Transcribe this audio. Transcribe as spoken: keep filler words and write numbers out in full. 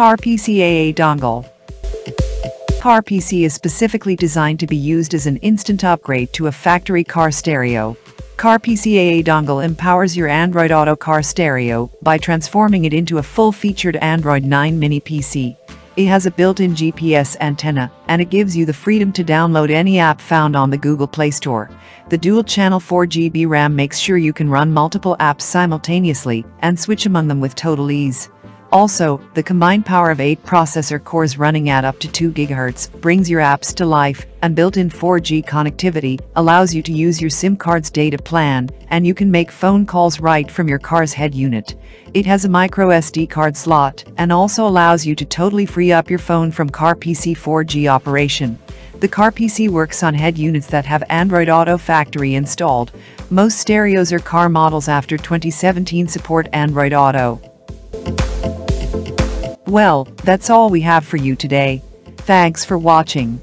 CarPC A A Dongle. CarPC is specifically designed to be used as an instant upgrade to a factory car stereo. CarPC A A Dongle empowers your Android Auto car stereo by transforming it into a full-featured Android nine mini P C. It has a built-in G P S antenna, and it gives you the freedom to download any app found on the Google Play Store. The dual-channel four G B RAM makes sure you can run multiple apps simultaneously and switch among them with total ease. Also, the combined power of eight processor cores running at up to two gigahertz brings your apps to life, and built-in four G connectivity allows you to use your SIM card's data plan, and you can make phone calls right from your car's head unit. It has a microSD card slot, and also allows you to totally free up your phone from CarPC four G operation. The CarPC works on head units that have Android Auto factory installed. Most stereos or car models after twenty seventeen support Android Auto. Well, that's all we have for you today. Thanks for watching.